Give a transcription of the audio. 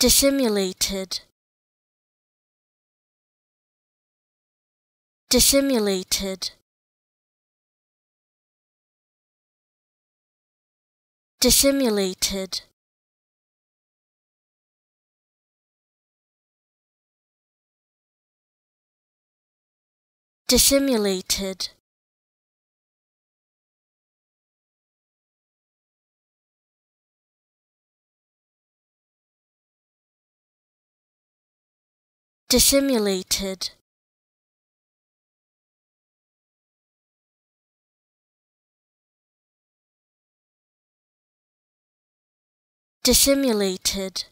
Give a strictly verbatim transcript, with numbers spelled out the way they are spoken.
Dissimulated. Dissimulated. Dissimulated. Dissimulated. Dissimulated. Dissimulated.